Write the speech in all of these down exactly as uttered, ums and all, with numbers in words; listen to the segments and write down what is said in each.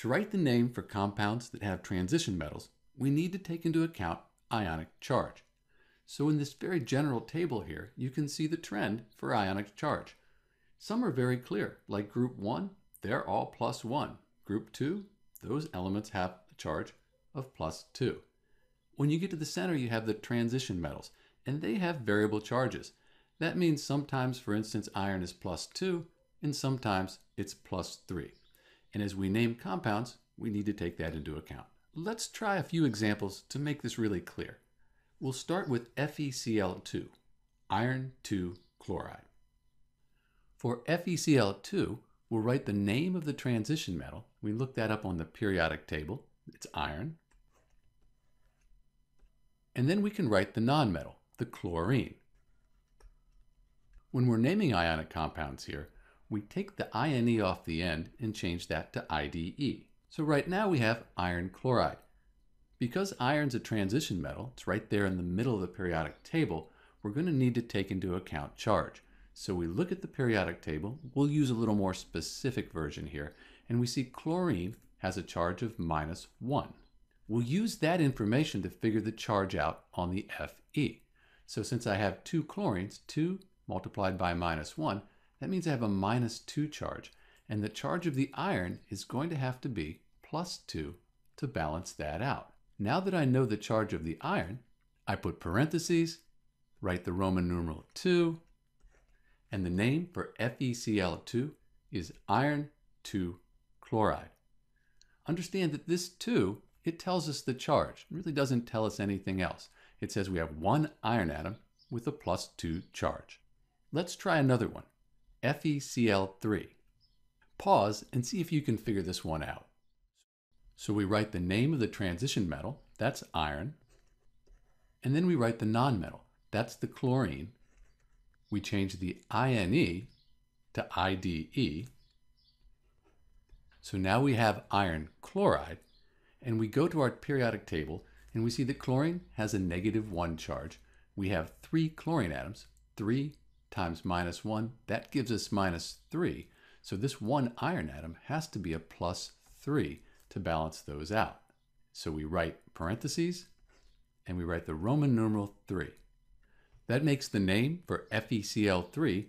To write the name for compounds that have transition metals, we need to take into account ionic charge. So in this very general table here, you can see the trend for ionic charge. Some are very clear, like group one, they're all plus one. Group two, those elements have a charge of plus two. When you get to the center, you have the transition metals, and they have variable charges. That means sometimes, for instance, iron is plus two, and sometimes it's plus three. And as we name compounds, we need to take that into account. Let's try a few examples to make this really clear. We'll start with F e C l two, iron two chloride. For F e C l two, we'll write the name of the transition metal. We look that up on the periodic table. It's iron. And then we can write the nonmetal, the chlorine. When we're naming ionic compounds here, we take the I N E off the end and change that to I D E. So right now we have iron chloride. Because iron's a transition metal, it's right there in the middle of the periodic table, we're going to need to take into account charge. So we look at the periodic table, we'll use a little more specific version here, and we see chlorine has a charge of minus one. We'll use that information to figure the charge out on the Fe. So since I have two chlorines, two multiplied by minus one, that means I have a minus two charge, and the charge of the iron is going to have to be plus two to balance that out. Now that I know the charge of the iron, I put parentheses, write the Roman numeral two, and the name for F e C l two is iron two chloride. Understand that this two, it tells us the charge. It really doesn't tell us anything else. It says we have one iron atom with a plus two charge. Let's try another one. F e C l three. Pause and see if you can figure this one out. So we write the name of the transition metal, that's iron, and then we write the nonmetal, that's the chlorine. We change the I N E to I D E. So now we have iron chloride, and we go to our periodic table and we see that chlorine has a negative one charge. We have three chlorine atoms, three times minus one, that gives us minus three. So this one iron atom has to be a plus three to balance those out. So we write parentheses and we write the Roman numeral three. That makes the name for F e C l three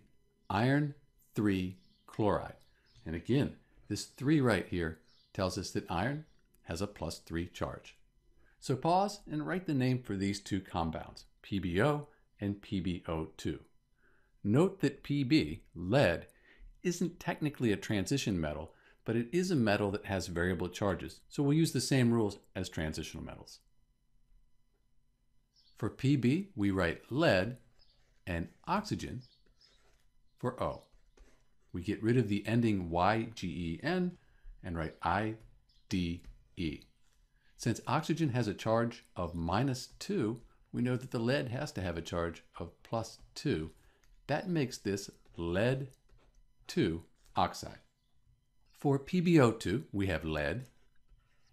iron three chloride. And again, this three right here tells us that iron has a plus three charge. So pause and write the name for these two compounds, P b O and P b O two. Note that P b, lead, isn't technically a transition metal, but it is a metal that has variable charges, so we'll use the same rules as transitional metals. For P b, we write lead and oxygen for O. We get rid of the ending Y G E N and write I D E. Since oxygen has a charge of minus two, we know that the lead has to have a charge of plus two. That makes this lead two oxide. For P b O two, we have lead,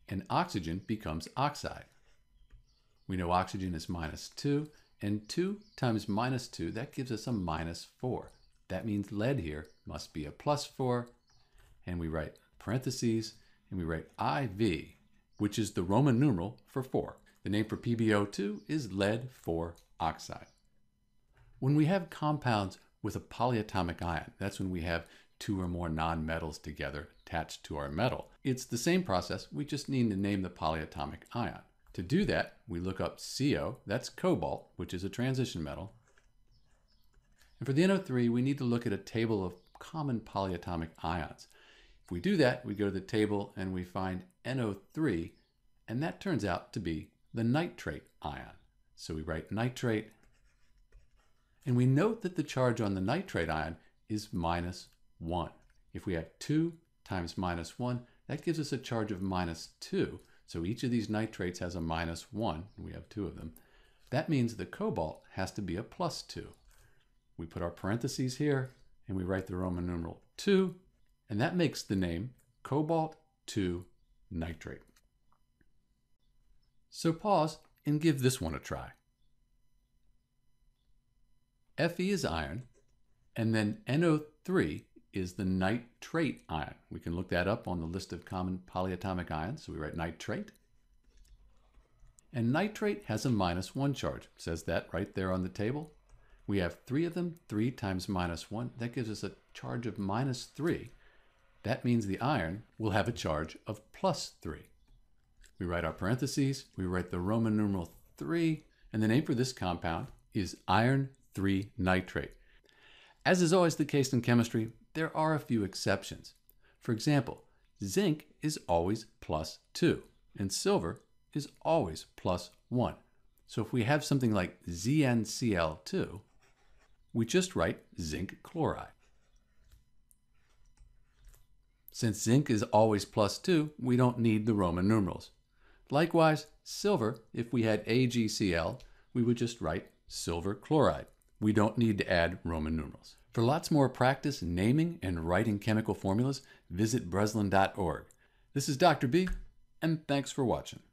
and oxygen becomes oxide. We know oxygen is minus two, and two times minus two, that gives us a minus four. That means lead here must be a plus four, and we write parentheses, and we write I V, which is the Roman numeral for four. The name for P b O two is lead four oxide. When we have compounds with a polyatomic ion, that's when we have two or more nonmetals together attached to our metal. It's the same process, we just need to name the polyatomic ion. To do that, we look up C O, that's cobalt, which is a transition metal. And for the N O three, we need to look at a table of common polyatomic ions. If we do that, we go to the table and we find N O three, and that turns out to be the nitrate ion. So we write nitrate, and we note that the charge on the nitrate ion is minus one. If we have two times minus one, that gives us a charge of minus two. So each of these nitrates has a minus one, and we have two of them. That means the cobalt has to be a plus two. We put our parentheses here, and we write the Roman numeral two, and that makes the name cobalt two nitrate. So pause and give this one a try. Fe is iron, and then N O three is the nitrate ion. We can look that up on the list of common polyatomic ions. So we write nitrate. And nitrate has a minus one charge. It says that right there on the table. We have three of them, three times minus one. That gives us a charge of minus three. That means the iron will have a charge of plus three. We write our parentheses, we write the Roman numeral three, and the name for this compound is iron three nitrate. As is always the case in chemistry, there are a few exceptions. For example, zinc is always plus two, and silver is always plus one. So if we have something like Z n C l two, we just write zinc chloride. Since zinc is always plus two, we don't need the Roman numerals. Likewise, silver, if we had A g C l, we would just write silver chloride. We don't need to add Roman numerals. For lots more practice naming and writing chemical formulas, visit breslyn dot org. This is Doctor B, and thanks for watching.